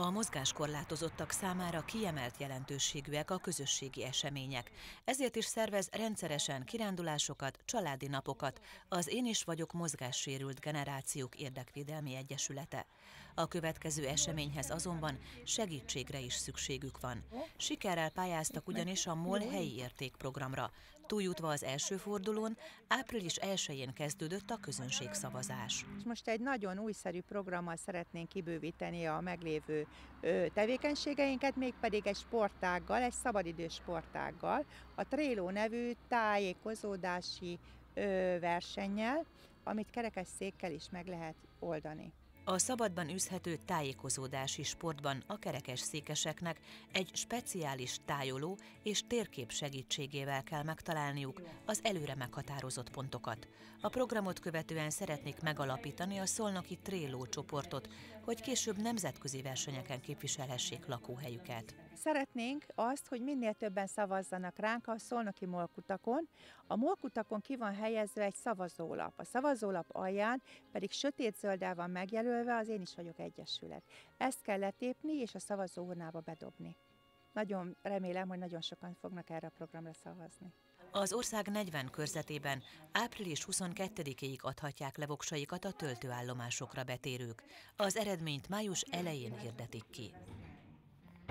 A mozgáskorlátozottak számára kiemelt jelentőségűek a közösségi események. Ezért is szervez rendszeresen kirándulásokat, családi napokat az Én is vagyok mozgássérült generációk érdekvédelmi egyesülete. A következő eseményhez azonban segítségre is szükségük van. Sikerrel pályáztak ugyanis a MOL helyi értékprogramra. Túljutva az első fordulón, április 1-én kezdődött a közönségszavazás. Most egy nagyon újszerű programmal szeretnénk kibővíteni a meglévő tevékenységeinket, mégpedig egy sportággal, egy szabadidős sportággal, a Trail-O nevű tájékozódási versennyel, amit kerekesszékkel is meg lehet oldani. A szabadban üzhető tájékozódási sportban a kerekesszékeseknek egy speciális tájoló és térkép segítségével kell megtalálniuk az előre meghatározott pontokat. A programot követően szeretnék megalapítani a Szolnoki Trail-O csoportot, hogy később nemzetközi versenyeken képviselhessék lakóhelyüket. Szeretnénk azt, hogy minél többen szavazzanak ránk a szolnoki molkutakon. A molkutakon ki van helyezve egy szavazólap. A szavazólap alján pedig sötétzölddel van megjelölve az Én is vagyok egyesület. Ezt kell letépni és a szavazóurnába bedobni. Nagyon remélem, hogy nagyon sokan fognak erre a programra szavazni. Az ország 40 körzetében április 22-ig adhatják le voksaikat a töltőállomásokra betérők. Az eredményt május elején hirdetik ki.